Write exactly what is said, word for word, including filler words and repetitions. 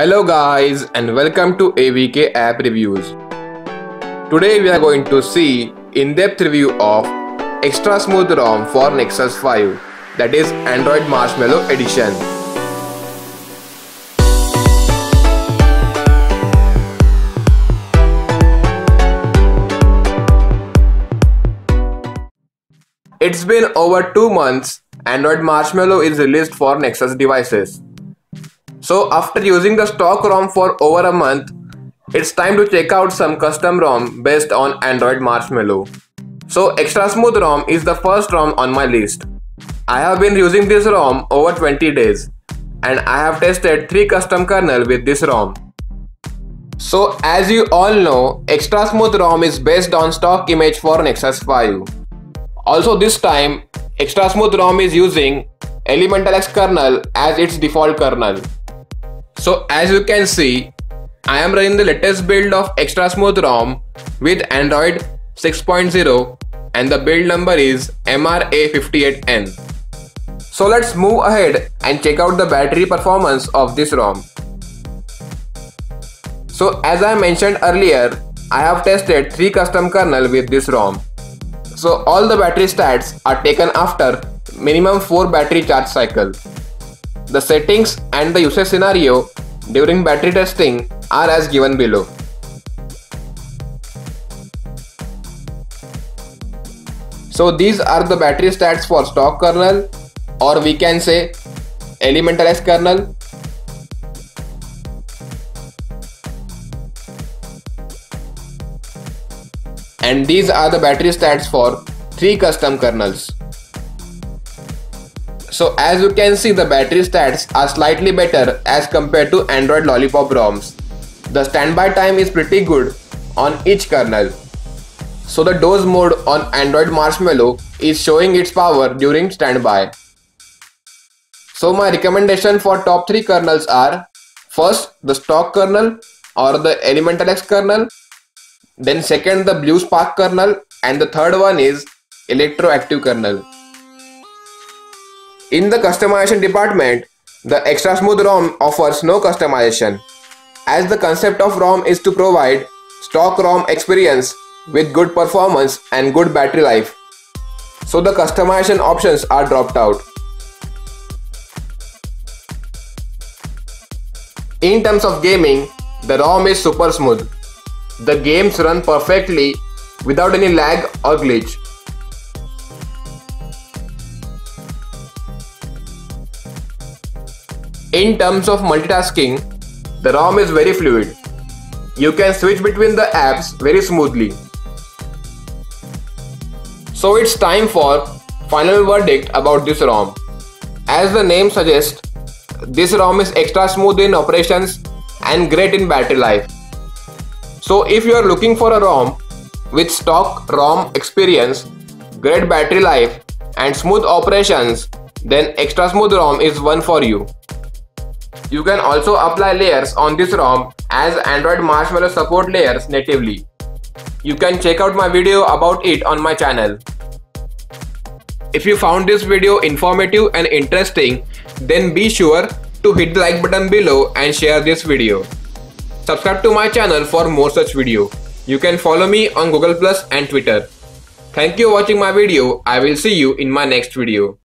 Hello guys, and welcome to A V K App Reviews. Today we are going to see in-depth review of XtraSmooth ROM for Nexus five, that is Android Marshmallow edition. It's been over two months. Android Marshmallow is released for Nexus devices. So after using the stock ROM for over a month, it's time to check out some custom ROM based on Android Marshmallow. So XtraSmooth ROM is the first ROM on my list. I have been using this ROM over twenty days and I have tested three custom kernels with this ROM. So as you all know, XtraSmooth ROM is based on stock image for Nexus five. Also this time, XtraSmooth ROM is using ElementalX kernel as its default kernel. So as you can see, I am running the latest build of XtraSmooth ROM with Android six point zero and the build number is M R A five eight N. So let's move ahead and check out the battery performance of this ROM. So as I mentioned earlier, I have tested three custom kernels with this ROM. So all the battery stats are taken after minimum four battery charge cycles. The settings and the usage scenario during battery testing are as given below. So these are the battery stats for stock kernel, or we can say ElementalX kernel. And these are the battery stats for three custom kernels. So as you can see, the battery stats are slightly better as compared to Android Lollipop ROMs. The standby time is pretty good on each kernel. So the doze mode on Android Marshmallow is showing its power during standby. So my recommendation for top three kernels are first the stock kernel or the ElementalX kernel, then second the blue spark kernel, and the third one is electroactive kernel. In the customization department, the XtraSmooth ROM offers no customization, as the concept of ROM is to provide stock ROM experience with good performance and good battery life. So the customization options are dropped out. In terms of gaming, the ROM is super smooth. The games run perfectly without any lag or glitch. In terms of multitasking, the ROM is very fluid. You can switch between the apps very smoothly. So it's time for final verdict about this ROM. As the name suggests, this ROM is extra smooth in operations and great in battery life. So if you are looking for a ROM with stock ROM experience, great battery life and smooth operations, then XtraSmooth ROM is one for you. You can also apply layers on this ROM as Android Marshmallow support layers natively. You can check out my video about it on my channel. If you found this video informative and interesting, then be sure to hit the like button below and share this video. Subscribe to my channel for more such video. You can follow me on Google Plus and Twitter. Thank you for watching my video. I will see you in my next video.